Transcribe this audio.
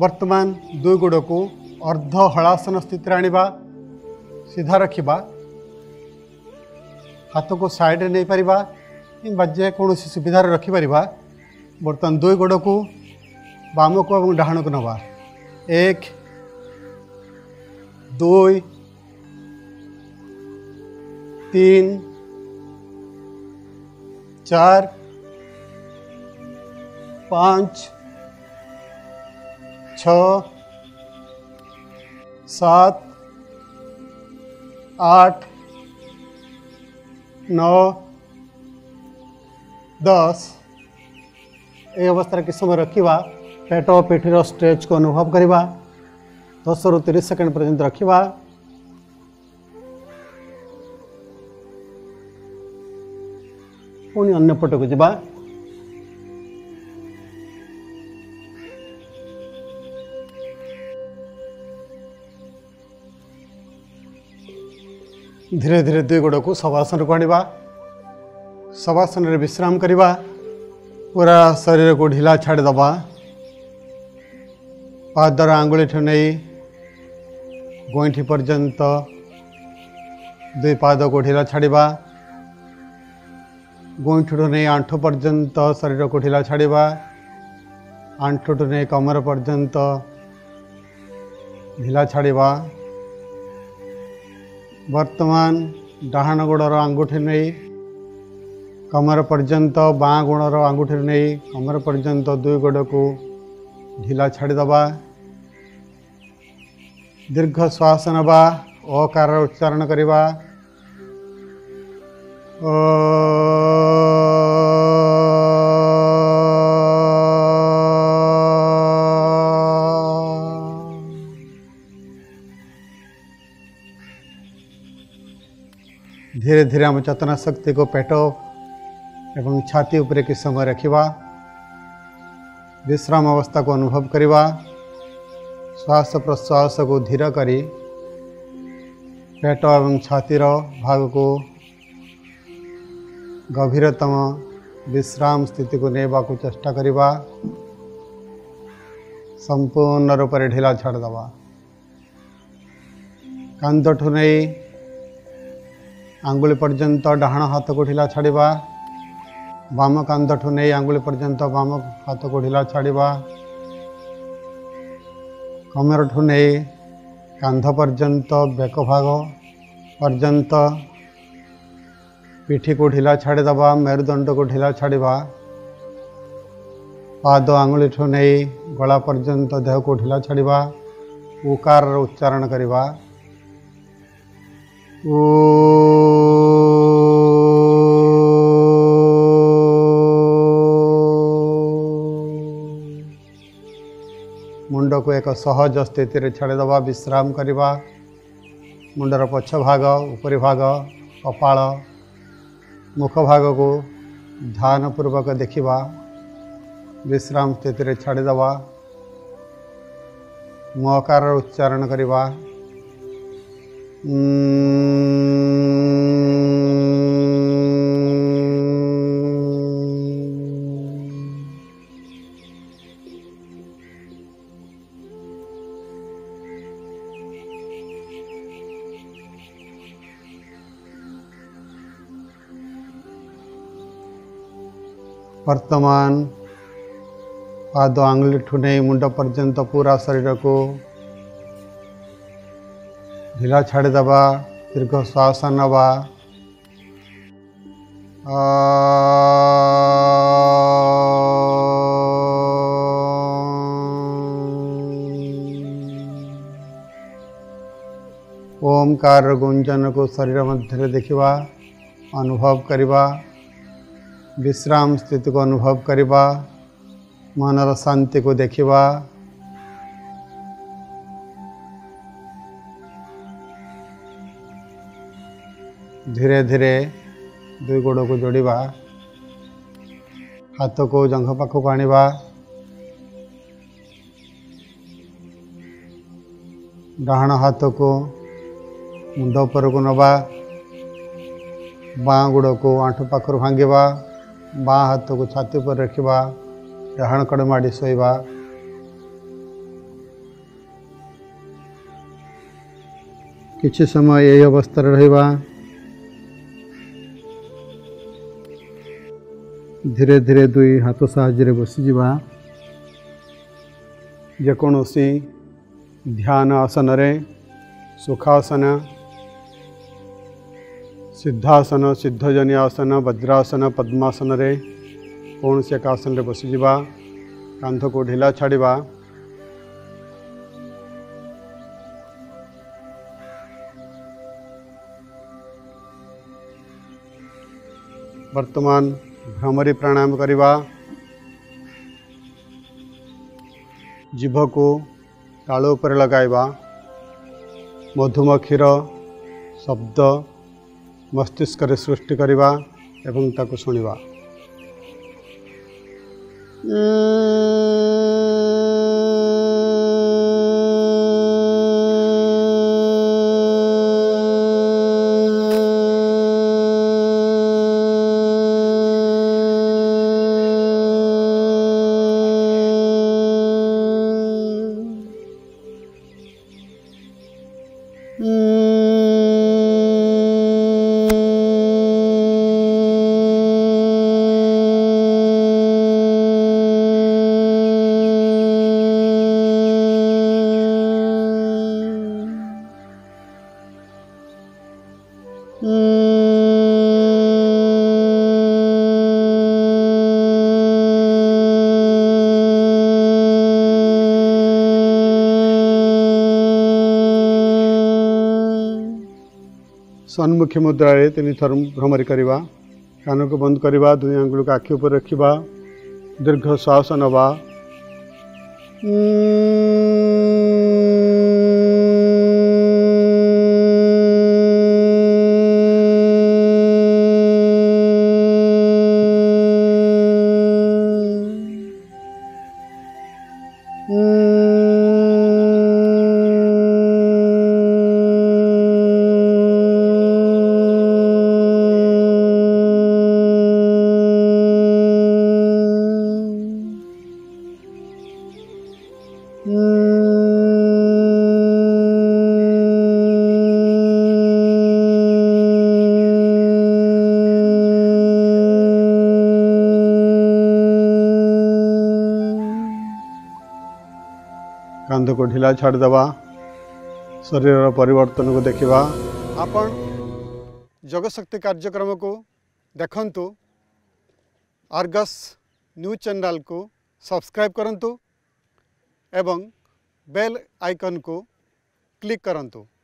वर्तमान दुई गोड़ को अर्ध हलासन स्थित आने सीधा रखा हाथ को सैड्रे नहीं पार कि जेको सुविधार रखिपर बर्तमान दुई गोड़ को बाम को और डाण को नवा एक दुई तीन चार पाँच छः सात आठ नौ दस ये अवस्था किस समय रखा पेट और पिठीर स्ट्रेच को अनुभव करवा 10 रु 30 सेकेंड पर्यंत रखा पुणी अन्पट को जावा धीरे धीरे दुई गोड़ को शवासन को आने शवासन रे विश्राम करवा पूरा शरीर को ढीला छाड़देवा पादर आंगुली नहीं गोईठी पर्यंत दुई पाद को ढीला छाड़वा गोईठू नहीं आंठू पर्यंत शरीर को ढीला छाड़वा आंठू नहीं कमर पर्यंत ढीला छाड़वा वर्तमान डाहाण गोड़र आंगुठी नहीं कमर पर्यंत बाँ गोड़र आंगुठी नहीं कमर पर्यंत दुई गोड़ को ढीला छाड़देवा दीर्घ श्वास नवा अकार उच्चारण करवा धीरे धीरे आम चेतना शक्ति को पेट एवं छाती उपरे किस समय रखा विश्राम अवस्था को अनुभव करवा श्वास प्रश्वास को धीर करी पेट एवं छातीर भाग को गभीरतम विश्राम स्थिति को नेबा को चेष्टा करवा संपूर्ण रूप से ढीला छाड़देवा कांधठू नहीं आंगुली पर्यंत डाहाण हाथ को ढीला छाड़वा बाम कांधठू नहीं आंगुली पर्यंत बाम हाथ को ढीला छाड़वा कमरठू नहीं कांध पर्यंत बेक भाग पर्यंत पीठी को ढीला छाड़देवा मेरुदंड को ढीला छाड़वा पाद आंगुलीठू नहीं गला पर्यंत देह को ढीला छाड़वा उकार उच्चारण करवा मुंड को एक सहज स्थिति रे छाड़देवा विश्राम करवा मुंडर पछ भाग उपरी भाग कपाल मुख भाग को ध्यान पूर्वक देखा विश्राम स्थिति रे छाड़देवा मकार उच्चारण करवा वर्तमान पाद आंगुलीठू नहीं मुंड पर्यंत पूरा शरीर को ढीला छाड़देवा दीर्घ श्वास नवा ओमकार गुंजन को शरीर मध्य देखा अनुभव करवा विश्राम स्थिति को अनुभव करवा मनर शांति को देखा धीरे धीरे दुई गोड़ को जोड़वा हाथ को जंघ पाखक आणवा डाहाण हाथ को मुंड ऊपर को नवा बाँ गोड़ को आंठू पाखर भांगवा बाँ हाथ को छाती पर रखा डाहाण कड़माड़ी सोवा किछि समय यही अवस्था रहिबा। धीरे धीरे दुई हाथ साहाय्य बसीजा। जेकोसी ध्यान आसन रे सुखासन, सिद्धासन, सिद्धजनी आसन, वज्रासन, पद्मासन रे कौन से एक आसन रे बसीजा। कांध को ढिला छाड़वा। वर्तमान भ्रमरी प्राणायाम करवा। जीभ को ताल उपर लगाइबा। मधुमक्षीर शब्द मस्तिष्क रे सृष्टि करवा एवं ताकु सुनिबा। सन्मुखी मुद्रा रे तीन थर भ्रमरी करवा। कान को बंद करवा। दुई आंगुल को आखि ऊपर रखा। दीर्घ श्वास नवा। कांध को ढिला छाड़देवा। शरीर परिवर्तन को देखा। आपण जगशक्ति कार्यक्रम को देखंतु। आर्गस न्यूज चैनल को सब्सक्राइब करंतु एवं बेल आइकन को क्लिक करंतु।